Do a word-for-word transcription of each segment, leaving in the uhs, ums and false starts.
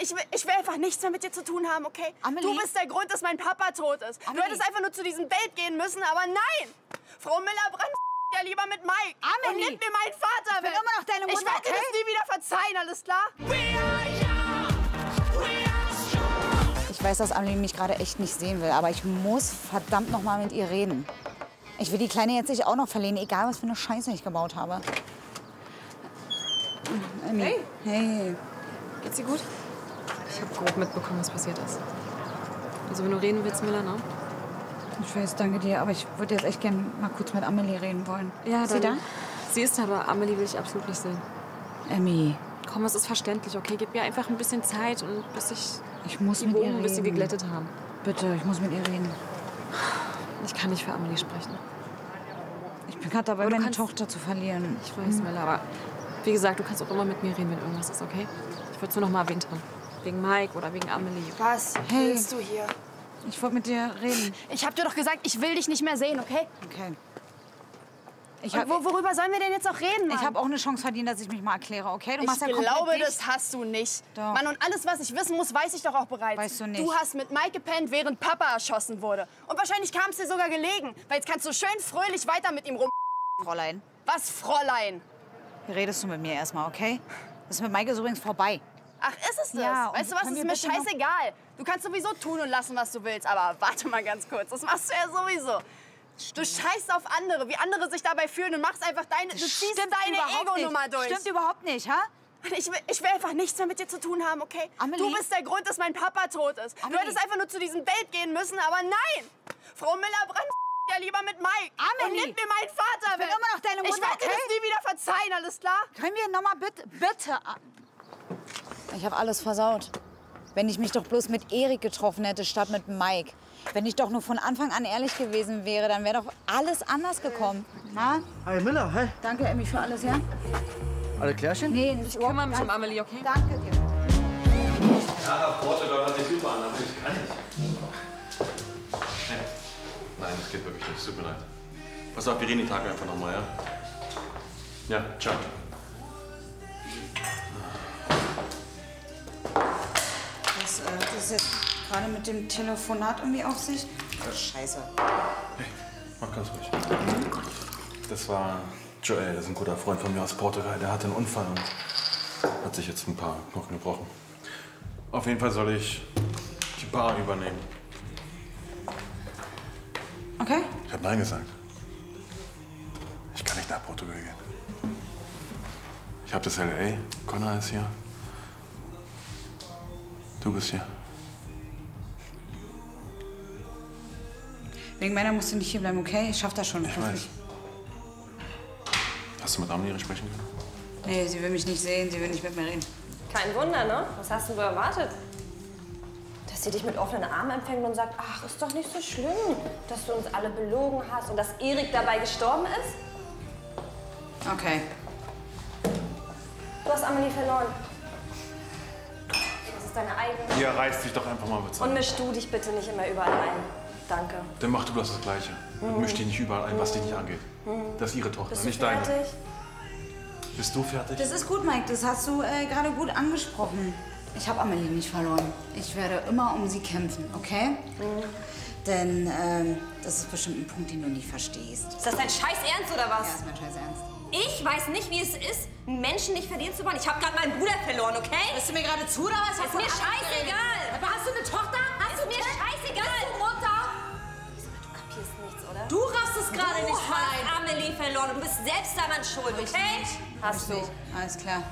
Ich will, ich will einfach nichts mehr mit dir zu tun haben, okay? Amelie? Du bist der Grund, dass mein Papa tot ist. Amelie? Du hättest einfach nur zu diesem Date gehen müssen, aber nein! Frau Miller-Brandt ja lieber mit Mike. Amelie? Und nimmt mir meinen Vater weg. Ich bin immer noch deine Mutter, ich werde okay? dir das nie wieder verzeihen, alles klar? We are young, we are strong. Ich weiß, dass Amelie mich gerade echt nicht sehen will, aber ich muss verdammt noch mal mit ihr reden. Ich will die Kleine jetzt nicht auch noch verlieren, egal was für eine Scheiße ich gebaut habe. Hey. Hey. Geht's dir gut? Ich habe grob mitbekommen, was passiert ist. Also wenn du reden willst, Miller, ne? Ich weiß, danke dir, aber ich würde jetzt echt gerne mal kurz mit Amelie reden wollen. Ja, ist sie da? Sie ist da, aber Amelie will ich absolut nicht sehen. Emmy. Komm, es ist verständlich, okay? Gib mir einfach ein bisschen Zeit und bis ich, ich muss die mit Bogen ihr ein bisschen reden. geglättet haben. Bitte, ich muss mit ihr reden. Ich kann nicht für Amelie sprechen. Ich bin gerade dabei, meine Tochter zu verlieren. Ich weiß, hm. Miller, aber wie gesagt, du kannst auch immer mit mir reden, wenn irgendwas ist, okay? Ich würde es nur noch mal erwähnt haben. Wegen Mike oder wegen Amelie. Was hey. willst du hier? Ich wollte mit dir reden. Ich habe dir doch gesagt, ich will dich nicht mehr sehen, okay? Okay. Ich hab, wo, worüber sollen wir denn jetzt auch reden, Mann? Ich habe auch eine Chance verdient, dass ich mich mal erkläre, okay? Du machst ich ja glaube, das nicht. hast du nicht. Doch. Mann, und alles, was ich wissen muss, weiß ich doch auch bereits. Weißt du nicht. Du hast mit Mike gepennt, während Papa erschossen wurde. Und wahrscheinlich kam es dir sogar gelegen, weil jetzt kannst du schön fröhlich weiter mit ihm rum... Fräulein. Was, Fräulein? Hier redest du mit mir erstmal, okay? Das ist mit Mike übrigens vorbei. Ach, ist es das? Ja, weißt du was, ist mir scheißegal. Du kannst sowieso tun und lassen, was du willst. Aber warte mal ganz kurz, das machst du ja sowieso. Du scheißt auf andere, wie andere sich dabei fühlen und machst einfach deine... Du ziehst deine Ego-Nummer durch. Stimmt überhaupt nicht, ha? Ich will, ich will einfach nichts mehr mit dir zu tun haben, okay? Amelie? Du bist der Grund, dass mein Papa tot ist. Amelie? Du hättest einfach nur zu diesem Date gehen müssen, aber nein! Frau Miller-Brandt ja lieber mit Mike. Amelie? Und nimmt mir meinen Vater weg. Ich will immer noch deine Mutter, ich werde okay? dir das nie wieder verzeihen, alles klar? Können wir nochmal bitte... Bitte... Ich habe alles versaut. Wenn ich mich doch bloß mit Erik getroffen hätte, statt mit Mike. Wenn ich doch nur von Anfang an ehrlich gewesen wäre, dann wäre doch alles anders gekommen. Na? Hi Miller, hi. Danke, Emmy, für alles, ja? Alle klärchen? Nee, ich kümmere mich um Amelie, okay? Danke dir. Ja, das Porto hört sich super an, natürlich kann ich. Nein, das geht wirklich nicht, tut mir leid. Pass auf, wir reden die Tage einfach nochmal, ja? Ja, ciao. Was ist jetzt gerade mit dem Telefonat irgendwie auf sich? Oh, Scheiße. Hey, mach ganz ruhig. Das war Joel, das ist ein guter Freund von mir aus Portugal. Der hatte einen Unfall und hat sich jetzt ein paar Knochen gebrochen. Auf jeden Fall soll ich die Bar übernehmen. Okay. Ich hab Nein gesagt. Ich kann nicht nach Portugal gehen. Ich hab das L A, Connor ist hier. Du bist hier. Wegen meiner musst du nicht hierbleiben, okay? Ich schaff das schon. Ich weiß. Hast du mit Amelie sprechen können? Nee, sie will mich nicht sehen, sie will nicht mit mir reden. Kein Wunder, ne? Was hast du erwartet? Dass sie dich mit offenen Armen empfängt und sagt, ach, ist doch nicht so schlimm, dass du uns alle belogen hast und dass Erik dabei gestorben ist? Okay. Du hast Amelie verloren. Deine eigene. Ja, reiß dich doch einfach mal mit. Und misch du dich bitte nicht immer überall ein. Danke. Dann mach du bloß das Gleiche. Mhm. Misch dich nicht überall ein, was mhm. dich nicht angeht. Mhm. Das ist ihre Tochter, Bist nicht deine. Bist du fertig? Das ist gut, Mike. Das hast du äh, gerade gut angesprochen. Ich habe Amelie nicht verloren. Ich werde immer um sie kämpfen, okay? Mhm. Denn ähm, das ist bestimmt ein Punkt, den du nie verstehst. Ist das dein scheiß Ernst oder was? Ja, das ist mein scheiß Ernst. Ich weiß nicht, wie es ist, Menschen nicht verlieren zu wollen. Ich habe gerade meinen Bruder verloren, okay? Bist du mir gerade zu oder was? Ist mir scheißegal. Aber hast du eine Tochter? Hast du mir scheißegal? Hast du Mutter? Du kapierst nichts, oder? Du raffst es gerade nicht. Du hast Amelie verloren und du bist selbst daran schuld, okay? Hast du. Alles klar.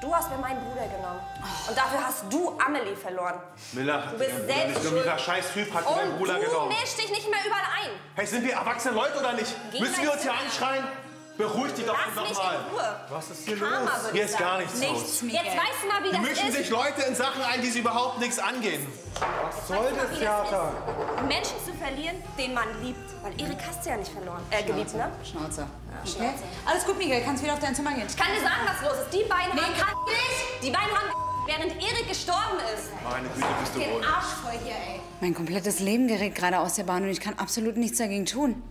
Du hast mir meinen Bruder genommen. Und dafür hast du Amelie verloren. Miller, du bist selbst schuld. Dieser scheiß Typ hat meinen Bruder genommen. Und du mischst dich nicht mehr überall ein. Hey, sind wir erwachsene Leute oder nicht? Müssen wir uns hier anschreien? Beruhig dich doch einfach mal. Was ist hier Karma los? Hier ist gar nichts, nichts los. Jetzt weißt du mal, wie das ist. Mischen sich Leute in Sachen ein, die sie überhaupt nichts angehen. Was soll das Theater? Menschen zu verlieren, den man liebt. Weil Erik hast du ja nicht verloren. Äh, geliebt, ne? Schnauze. Ja, Schnauze. Okay. Alles gut, Miguel. Kannst wieder auf dein Zimmer gehen. Ich kann dir sagen, was los ist. Die beiden nee, haben nicht. Die beiden haben während Erik gestorben ist. Meine Güte, bist du wohl. Den Arsch voll hier, ey. Mein komplettes Leben gerät gerade aus der Bahn und ich kann absolut nichts dagegen tun.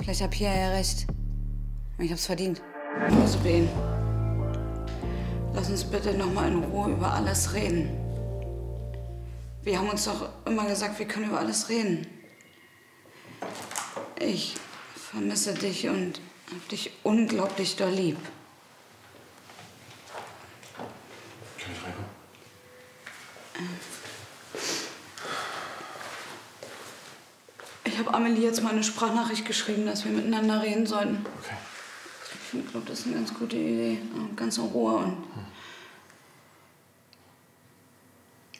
Vielleicht hat Pia ja recht. Ich hab's verdient. Ich muss beten. Lass uns bitte noch mal in Ruhe über alles reden. Wir haben uns doch immer gesagt, wir können über alles reden. Ich vermisse dich und hab dich unglaublich doll lieb. Kann ich reinkommen? Ich habe Amelie jetzt mal eine Sprachnachricht geschrieben, dass wir miteinander reden sollten. Okay. Ich glaube, das ist eine ganz gute Idee. Ganz in Ruhe und... Hm.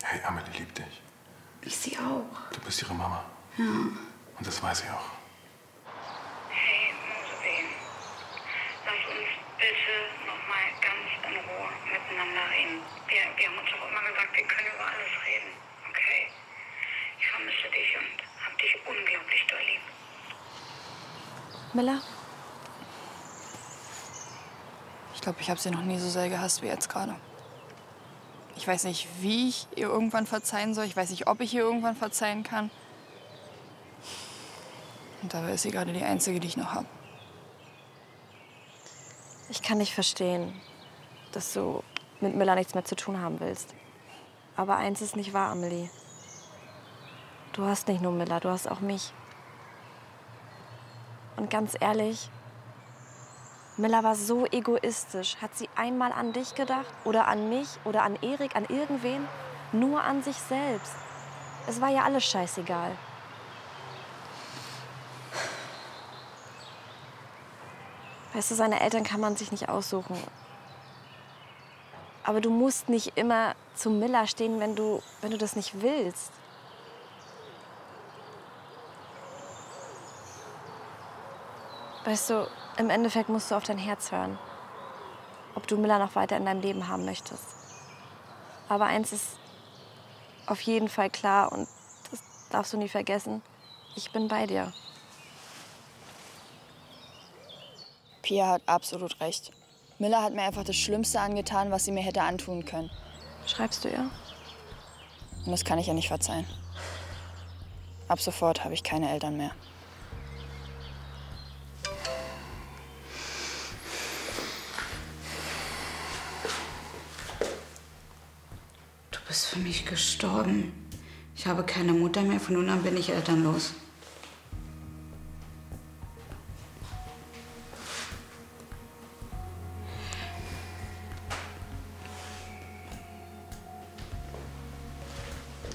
Hey, Amelie liebt dich. Ich sie auch. Du bist ihre Mama. Ja. Und das weiß ich auch. Hey, Mose, lass uns bitte noch mal ganz in Ruhe miteinander reden. Wir, wir haben uns auch immer gesagt, wir können über alles reden, okay? Ich vermisse dich und hab dich unglaublich doll lieb. Miller? Ich glaube, ich habe sie noch nie so sehr gehasst wie jetzt gerade. Ich weiß nicht, wie ich ihr irgendwann verzeihen soll. Ich weiß nicht, ob ich ihr irgendwann verzeihen kann. Und dabei ist sie gerade die Einzige, die ich noch habe. Ich kann nicht verstehen, dass du mit Miller nichts mehr zu tun haben willst. Aber eins ist nicht wahr, Amelie. Du hast nicht nur Miller, du hast auch mich. Und ganz ehrlich, Miller war so egoistisch. Hat sie einmal an dich gedacht? Oder an mich? Oder an Erik? An irgendwen? Nur an sich selbst. Es war ja alles scheißegal. Weißt du, seine Eltern kann man sich nicht aussuchen. Aber du musst nicht immer zu Miller stehen, wenn du, wenn du das nicht willst. Weißt du, im Endeffekt musst du auf dein Herz hören, ob du Miller noch weiter in deinem Leben haben möchtest. Aber eins ist auf jeden Fall klar und das darfst du nie vergessen, ich bin bei dir. Pia hat absolut recht. Miller hat mir einfach das Schlimmste angetan, was sie mir hätte antun können. Schreibst du ihr? Und das kann ich ihr nicht verzeihen. Ab sofort habe ich keine Eltern mehr. Du bist für mich gestorben. Ich habe keine Mutter mehr, von nun an bin ich elternlos.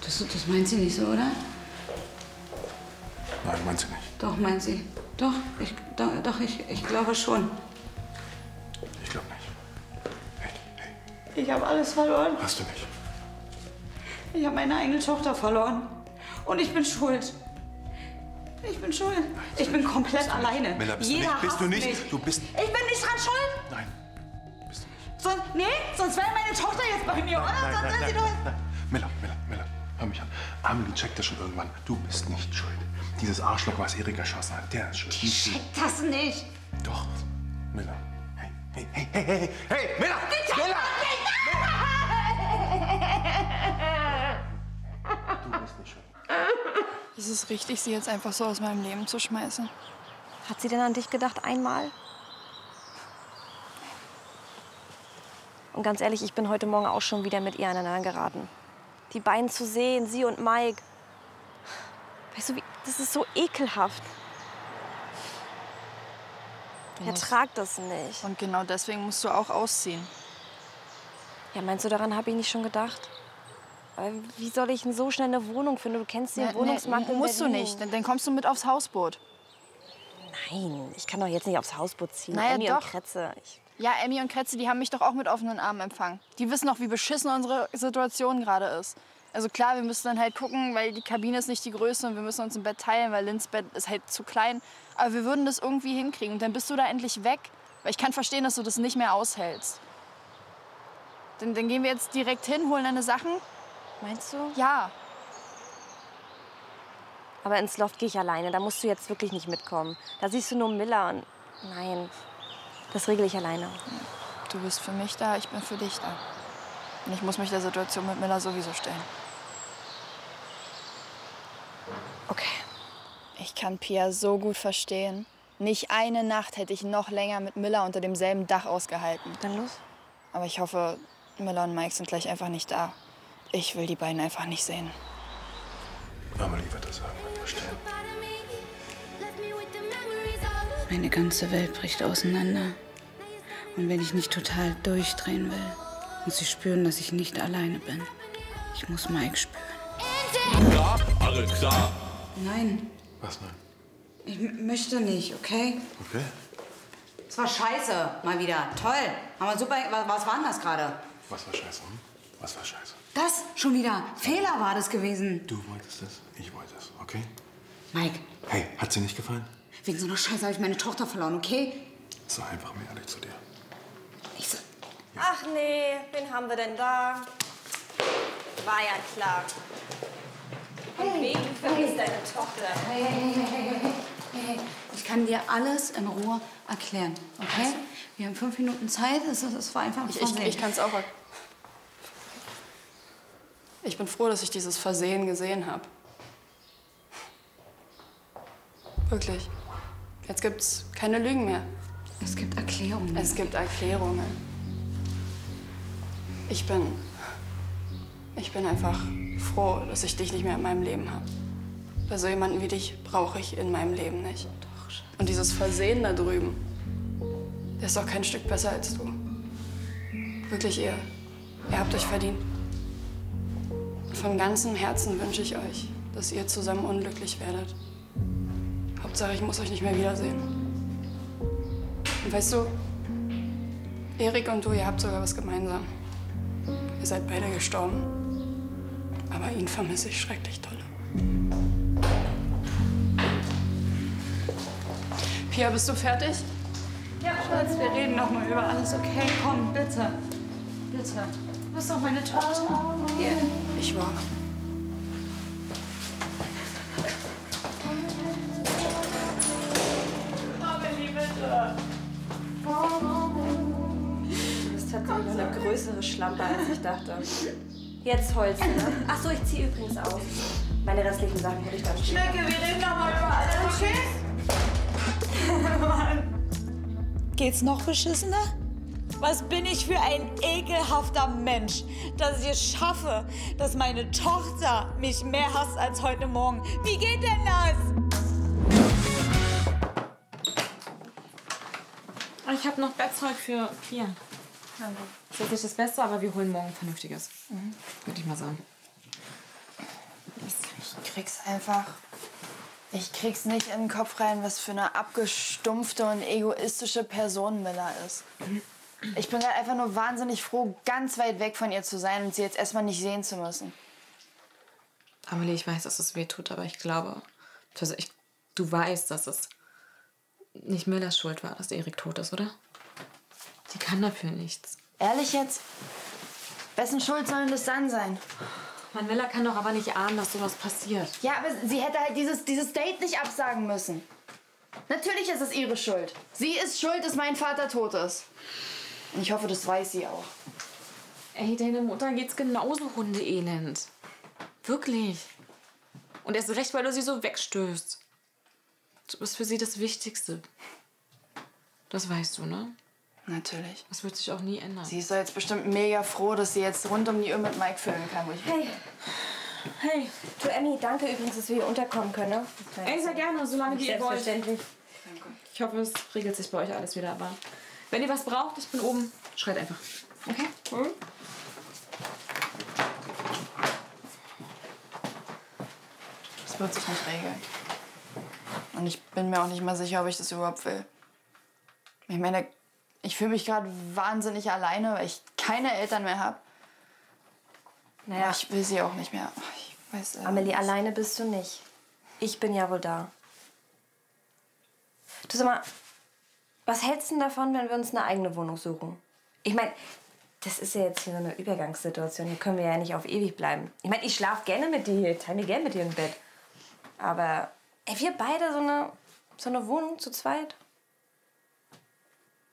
Das, das meint sie nicht so, oder? Nein, meint sie nicht. Doch, meint sie. Doch, ich, doch, doch, ich, ich glaube schon. Ich glaube nicht. Hey, hey. Ich habe alles verloren. Hast du nicht. Ich habe meine eigene Tochter verloren. Und ich bin schuld. Ich bin schuld. Nein, ich bin komplett bist alleine. Miller, bist Jeder du nicht. Bist du nicht. Mich. Du bist ich bin nicht dran schuld. Nein, bist du nicht. Sonst, nee, sonst wäre meine Tochter jetzt bei mir, nein, oder? Nein, sonst nein, nein, sie nein, nein, nein. Miller, Miller, Miller, hör mich an. Amelie checkt das schon irgendwann. Du bist nicht schuld. Dieses Arschloch, was Erik erschossen hat, der ist schuld. Die checkt das nicht. Doch, Miller. Hey, hey, hey, hey, hey, hey, Miller! Die Miller! Ist es richtig, sie jetzt einfach so aus meinem Leben zu schmeißen? Hat sie denn an dich gedacht einmal? Und ganz ehrlich, ich bin heute Morgen auch schon wieder mit ihr aneinander geraten. Die beiden zu sehen, sie und Mike. Weißt du, wie, das ist so ekelhaft. Ich ertrag das nicht. Und genau deswegen musst du auch ausziehen. Ja, meinst du, daran habe ich nicht schon gedacht? Wie soll ich denn so schnell eine Wohnung finden? Du kennst den Wohnungsmarkt in Berlin. Musst du nicht, denn dann kommst du mit aufs Hausboot. Nein, ich kann doch jetzt nicht aufs Hausboot ziehen. Naja, Emmy und Kretze. Ich... Ja, Emmy und Kretze, die haben mich doch auch mit offenen Armen empfangen. Die wissen doch, wie beschissen unsere Situation gerade ist. Also klar, wir müssen dann halt gucken, weil die Kabine ist nicht die Größe und wir müssen uns ein Bett teilen, weil Lins Bett ist halt zu klein. Aber wir würden das irgendwie hinkriegen und dann bist du da endlich weg. Weil ich kann verstehen, dass du das nicht mehr aushältst. Dann, dann gehen wir jetzt direkt hin, holen deine Sachen. Meinst du? Ja. Aber ins Loft gehe ich alleine. Da musst du jetzt wirklich nicht mitkommen. Da siehst du nur Miller und... Nein, das regle ich alleine. Du bist für mich da, ich bin für dich da. Und ich muss mich der Situation mit Miller sowieso stellen. Okay. Ich kann Pia so gut verstehen. Nicht eine Nacht hätte ich noch länger mit Miller unter demselben Dach ausgehalten. Dann los. Aber ich hoffe, Miller und Mike sind gleich einfach nicht da. Ich will die beiden einfach nicht sehen. Amelie wird das sagen, wenn wir stehen. Meine ganze Welt bricht auseinander. Und wenn ich nicht total durchdrehen will, muss ich spüren, dass ich nicht alleine bin. Ich muss Mike spüren. Ja, alles klar. Nein. Was nein? Ich möchte nicht, okay? Okay. Das war scheiße, mal wieder. Toll. Aber super. Was war denn das gerade? Was war scheiße? Hm? Was war scheiße? Das schon wieder. Fehler war das gewesen. Du wolltest es, ich wollte es, okay? Mike. Hey, hat sie nicht gefallen? Wegen so einer Scheiße habe ich meine Tochter verloren, okay? Sei einfach mehr ehrlich zu dir. Ich so. Ja. Ach nee, wen haben wir denn da? War ja klar. Hey, wegen vergisst deine Tochter. Hey, hey, hey, hey, hey, hey. Ich kann dir alles in Ruhe erklären, okay? Wir haben fünf Minuten Zeit, das, das war einfach ein Versehen. Ich, ich, ich kann es auch. Ich bin froh, dass ich dieses Versehen gesehen habe. Wirklich. Jetzt gibt's keine Lügen mehr. Es gibt Erklärungen. Es gibt Erklärungen. Ich bin... Ich bin einfach froh, dass ich dich nicht mehr in meinem Leben habe. Bei so jemanden wie dich brauche ich in meinem Leben nicht. Und dieses Versehen da drüben, der ist doch kein Stück besser als du. Wirklich, ihr, ihr habt euch verdient. Von ganzem Herzen wünsche ich euch, dass ihr zusammen unglücklich werdet. Hauptsache, ich muss euch nicht mehr wiedersehen. Und weißt du, Erik und du, ihr habt sogar was gemeinsam. Ihr seid beide gestorben. Aber ihn vermisse ich schrecklich doll. Pia, bist du fertig? Ja, Schatz, wir reden noch mal über alles, okay? Komm, bitte. Bitte. Du bist doch meine Tochter. Hier. Ich war. Größere Schlampe, als ich dachte. Jetzt heulst du, ne? Ach so, ich ziehe übrigens aus. Meine restlichen Sachen hätte ich dann schon. Schnecke, wir reden noch mal über alles. Tschüss. Mann. Geht's noch beschissener? Was bin ich für ein ekelhafter Mensch, dass ich es schaffe, dass meine Tochter mich mehr hasst als heute Morgen. Wie geht denn das? Ich habe noch Bettzeug für Pia. Das ist nicht das Beste, aber wir holen morgen Vernünftiges. Mhm. Würde ich mal sagen. Ich krieg's einfach. Ich krieg's nicht in den Kopf rein, was für eine abgestumpfte und egoistische Person Miller ist. Ich bin halt einfach nur wahnsinnig froh, ganz weit weg von ihr zu sein und sie jetzt erstmal nicht sehen zu müssen. Amelie, ich weiß, dass es weh tut, aber ich glaube, also ich, du weißt, dass es nicht Millers Schuld war, dass Erik tot ist, oder? Sie kann dafür nichts. Ehrlich jetzt? Wessen Schuld soll denn das dann sein? Mann, Miller kann doch aber nicht ahnen, dass sowas passiert. Ja, aber sie hätte halt dieses, dieses Date nicht absagen müssen. Natürlich ist es ihre Schuld. Sie ist schuld, dass mein Vater tot ist. Und ich hoffe, das weiß sie auch. Ey, deiner Mutter geht's genauso hundeelend. Wirklich. Und erst recht, weil du sie so wegstößt. Du bist für sie das Wichtigste. Das weißt du, ne? Natürlich. Das wird sich auch nie ändern. Sie ist doch jetzt bestimmt mega froh, dass sie jetzt rund um die Uhr mit Mike filmen kann. Wo ich hey. Hey. Du, Emmy, danke übrigens, dass wir hier unterkommen können. Ne? Ey, sehr gerne, solange wie ihr wollt. Danke. Ich hoffe, es regelt sich bei euch alles wieder. Aber wenn ihr was braucht, ich bin oben. Schreit einfach. Okay? Mhm. Das wird sich nicht regeln. Und ich bin mir auch nicht mal sicher, ob ich das überhaupt will. Ich meine... Ich fühle mich gerade wahnsinnig alleine, weil ich keine Eltern mehr habe. Naja. Ich will sie auch nicht mehr. Ich weiß, äh, Amelie, alleine bist du nicht. Ich bin ja wohl da. Du, sag mal, was hältst du denn davon, wenn wir uns eine eigene Wohnung suchen? Ich meine, das ist ja jetzt hier so eine Übergangssituation. Hier können wir ja nicht auf ewig bleiben. Ich meine, ich schlafe gerne mit dir hier. Ich teile gerne mit dir im Bett. Aber ey, wir beide so eine, so eine Wohnung zu zweit.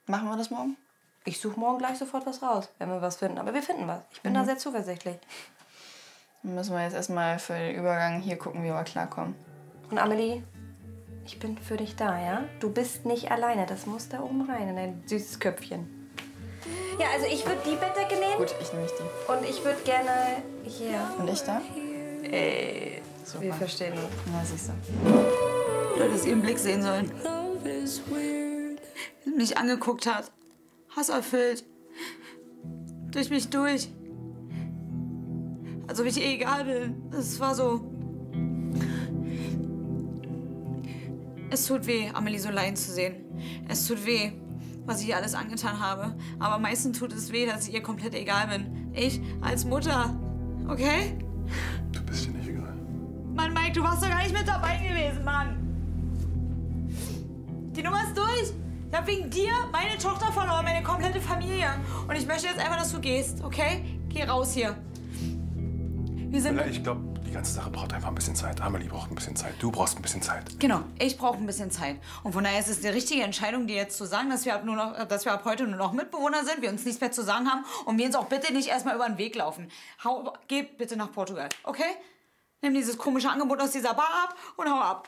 Machen wir das morgen? Ich suche morgen gleich sofort was raus, wenn wir was finden. Aber wir finden was. Ich bin mhm. da sehr zuversichtlich. Dann müssen wir jetzt erstmal für den Übergang hier gucken, wie wir klarkommen. Und Amelie, ich bin für dich da, ja? Du bist nicht alleine. Das muss da oben rein in dein süßes Köpfchen. Ja, also ich würde die Bettdecke nehmen. Gut, ich nehme die. Und ich würde gerne hier. Und ich da? Ey, super. Wir verstehen uns. Na, siehst du. Du hättest ihren Blick sehen sollen. Wie sie mich angeguckt hat. Hasserfüllt. Durch mich durch. Als ob ich eh egal bin. Es war so. Es tut weh, Amelie so leiden zu sehen. Es tut weh, was ich ihr alles angetan habe. Aber am meisten tut es weh, dass ich ihr komplett egal bin. Ich als Mutter. Okay? Du bist dir nicht egal. Mann, Mike, du warst doch gar nicht mit dabei gewesen, Mann. Die Nummer ist durch. Ich habe wegen dir meine Tochter verloren, meine komplette Familie. Und ich möchte jetzt einfach, dass du gehst, okay? Geh raus hier. Wir sind ich glaube, die ganze Sache braucht einfach ein bisschen Zeit. Amelie braucht ein bisschen Zeit. Du brauchst ein bisschen Zeit. Genau, ich brauche ein bisschen Zeit. Und von daher ist es die richtige Entscheidung, dir jetzt zu sagen, dass wir ab, nur noch, dass wir ab heute nur noch Mitbewohner sind, wir uns nichts mehr zu sagen haben und wir uns auch bitte nicht erstmal über den Weg laufen. Hau, geh bitte nach Portugal, okay? Nimm dieses komische Angebot aus dieser Bar ab und hau ab.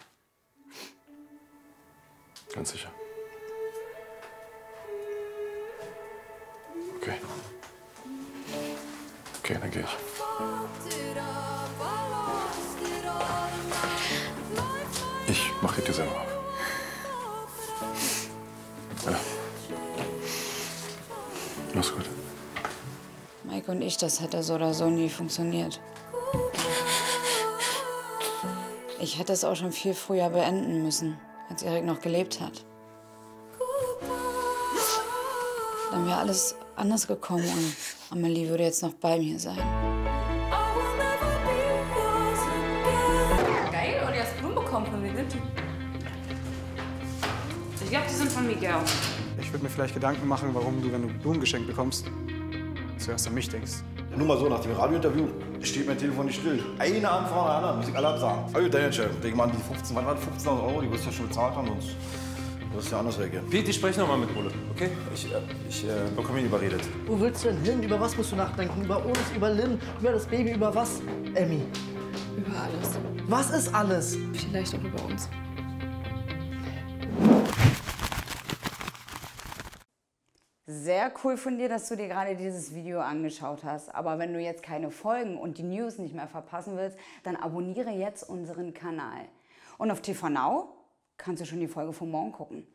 Ganz sicher. Okay. Okay, dann gehe ich. Ich mach dir selber auf. Ja. Mach's gut. Mike und ich, das hätte so oder so nie funktioniert. Ich hätte es auch schon viel früher beenden müssen, als Erik noch gelebt hat. Dann wäre alles anders gekommen und Amelie würde jetzt noch bei mir sein. Geil, und ihr hast Blumen bekommen von mir, bitte. Ich glaube, die sind von Miguel. Ich würde mir vielleicht Gedanken machen, warum du, wenn du Blumen geschenkt bekommst, zuerst an mich denkst. Ja, nur mal so, nach dem Radiointerview steht mein Telefon nicht still. Eine Anfrage nach der anderen, muss ich alle absagen. Also deine Entscheidung. Denk mal an die fünfzehntausend, wann waren fünfzehntausend Euro, die wirst du ja schon bezahlt haben, sonst wirst du ja anders reagieren. Pete, ich spreche nochmal mit Ole, okay? Ich, äh, ich äh, bekomme ihn überredet. Wo willst du denn hin? Über was musst du nachdenken? Über uns, über Lynn, über das Baby, über was, Emmy? Über alles. Was ist alles? Vielleicht auch über uns. Sehr cool von dir, dass du dir gerade dieses Video angeschaut hast. Aber wenn du jetzt keine Folgen und die News nicht mehr verpassen willst, dann abonniere jetzt unseren Kanal. Und auf T V Now kannst du schon die Folge von morgen gucken.